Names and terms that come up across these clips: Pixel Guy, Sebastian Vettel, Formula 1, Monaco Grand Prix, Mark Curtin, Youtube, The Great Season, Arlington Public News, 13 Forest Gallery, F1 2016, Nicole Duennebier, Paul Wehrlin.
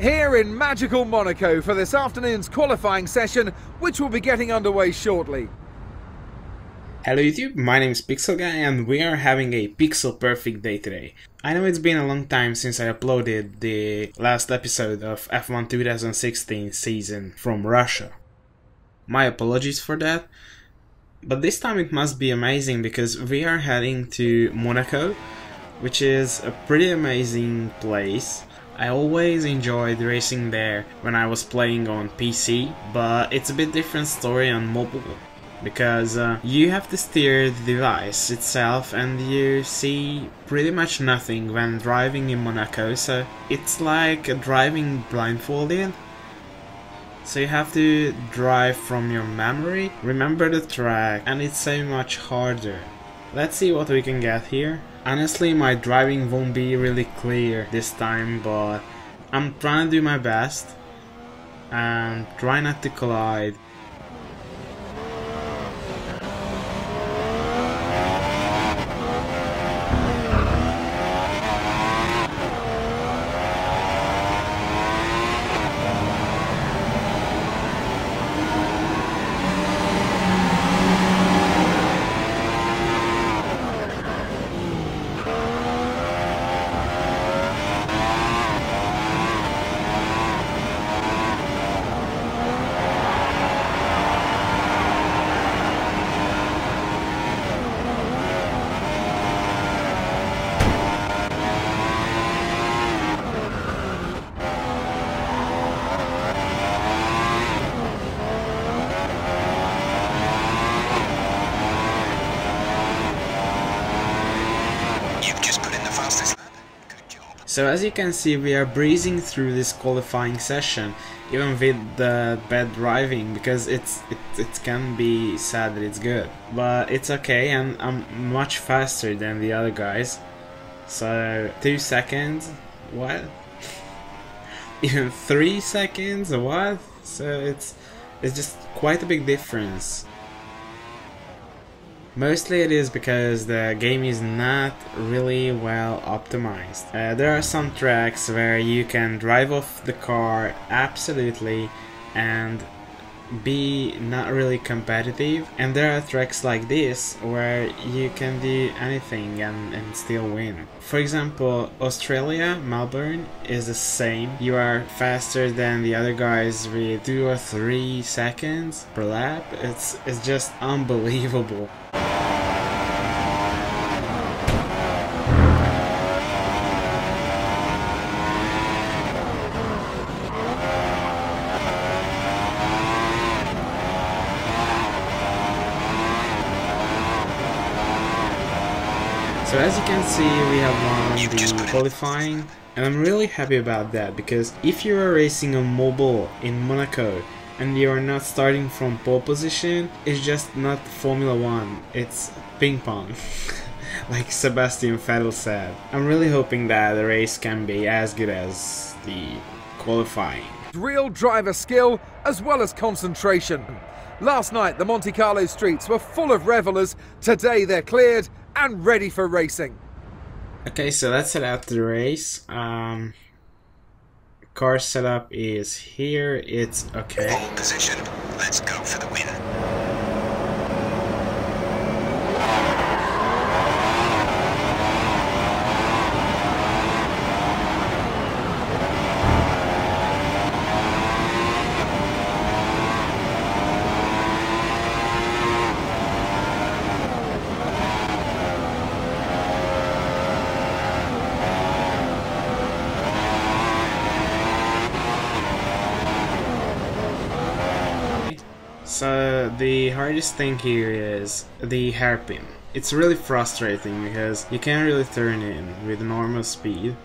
Here in magical Monaco for this afternoon's qualifying session, which will be getting underway shortly. Hello YouTube, my name is Pixel Guy and we are having a pixel perfect day today. I know it's been a long time since I uploaded the last episode of F1 2016 season from Russia. My apologies for that, but this time it must be amazing because we are heading to Monaco, which is a pretty amazing place. I always enjoyed racing there when I was playing on PC, but it's a bit different story on mobile because you have to steer the device itself and you see pretty much nothing when driving in Monaco, so it's like driving blindfolded. So you have to drive from your memory, remember the track, and it's so much harder. Let's see what we can get here. Honestly, my driving won't be really clear this time, but I'm trying to do my best and try not to collide. So as you can see, we are breezing through this qualifying session, even with the bad driving, because it can be said that it's good, but it's okay, and I'm much faster than the other guys. So 2 seconds, what? Even 3 seconds, what? So it's just quite a big difference. Mostly it is because the game is not really well optimized. There are some tracks where you can drive off the car absolutely and be not really competitive, and there are tracks like this where you can do anything and still win. For example, Australia, Melbourne is the same. You are faster than the other guys with 2 or 3 seconds per lap. It's just unbelievable. So as you can see, we have won the qualifying, and I'm really happy about that, because if you are racing on mobile in Monaco and you are not starting from pole position, it's just not Formula 1, it's ping pong, like Sebastian Vettel said. I'm really hoping that the race can be as good as the qualifying. Real driver skill as well as concentration. Last night the Monte Carlo streets were full of revelers, today they're cleared and ready for racing. Okay, so let's head out to the race. Car setup is here. It's okay. Pole position. Let's go for the win. So the hardest thing here is the hairpin. It's really frustrating because you can't really turn in with normal speed,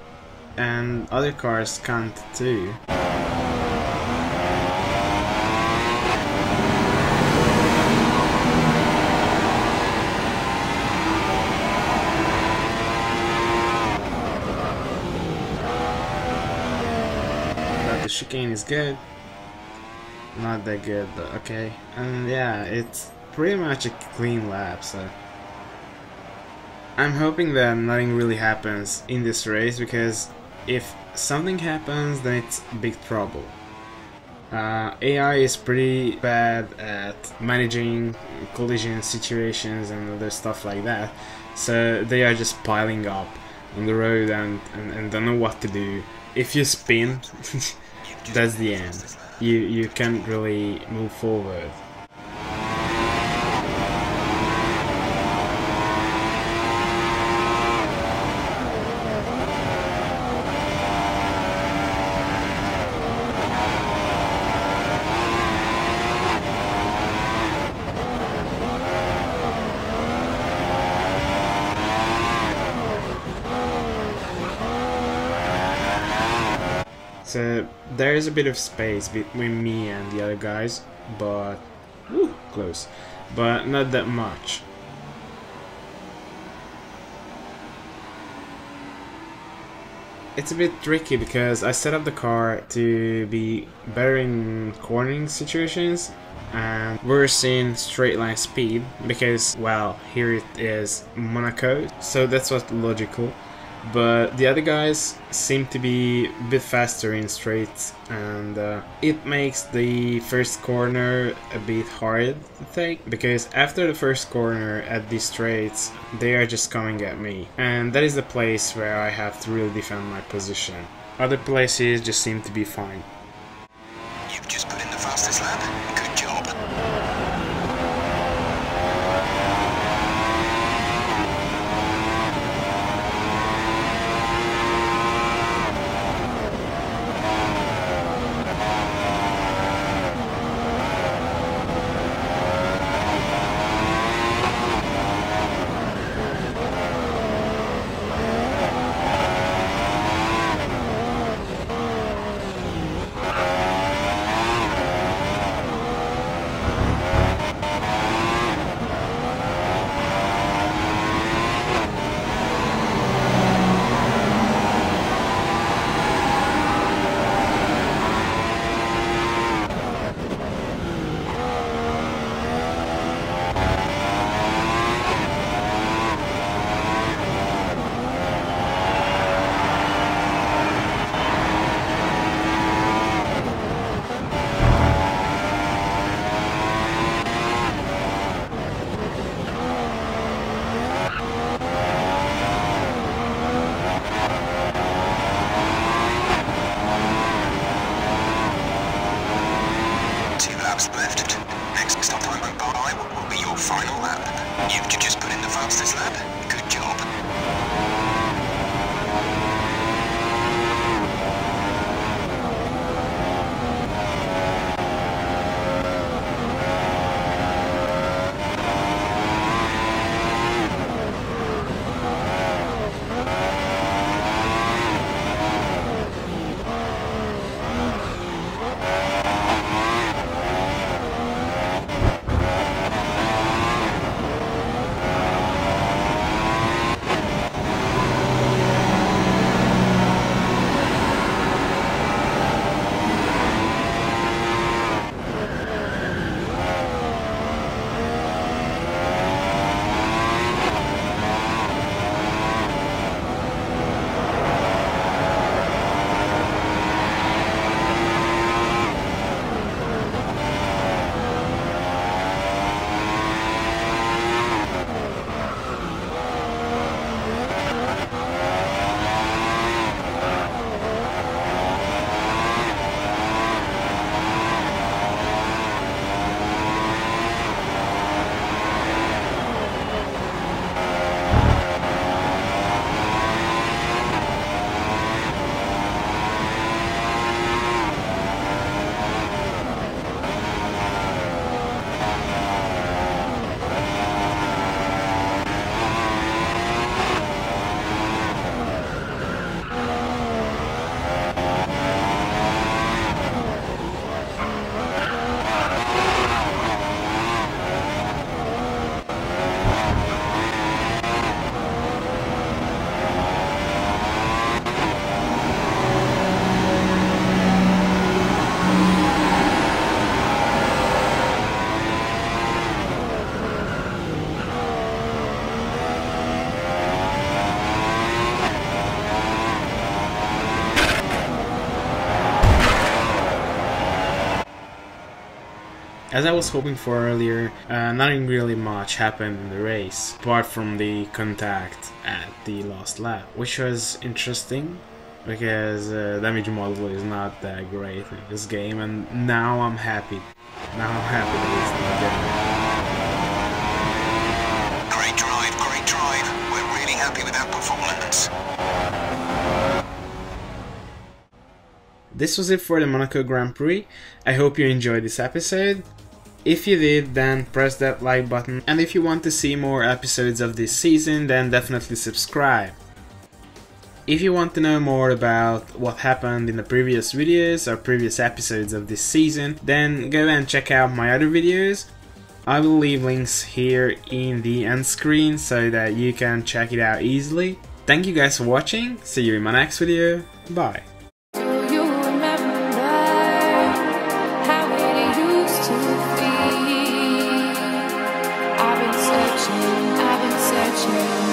and other cars can't too. But the chicane is good. Not that good, but okay. And yeah, it's pretty much a clean lap, so I'm hoping that nothing really happens in this race, because if something happens, then it's big trouble. AI is pretty bad at managing collision situations and other stuff like that, so they are just piling up on the road and don't know what to do. If you spin, that's the end. You can't really move forward. So there is a bit of space between me and the other guys, but woo, close, but not that much. It's a bit tricky because I set up the car to be better in cornering situations and worse in straight line speed because, well, here it is Monaco, so that's what's logical. But the other guys seem to be a bit faster in straights, and it makes the first corner a bit hard to take, because after the first corner at these straights they are just coming at me, and that is the place where I have to really defend my position. Other places just seem to be fine. You've just put in the fastest lap, good job. As I was hoping for earlier, nothing really much happened in the race, apart from the contact at the last lap, which was interesting, because damage model is not that great in this game, and now I'm happy. Now I'm happy that it's not different. This was it for the Monaco Grand Prix. I hope you enjoyed this episode. If you did, then press that like button, and if you want to see more episodes of this season, then definitely subscribe. If you want to know more about what happened in the previous videos or previous episodes of this season, then go and check out my other videos. I will leave links here in the end screen so that you can check it out easily. Thank you guys for watching, see you in my next video, bye! I've been searching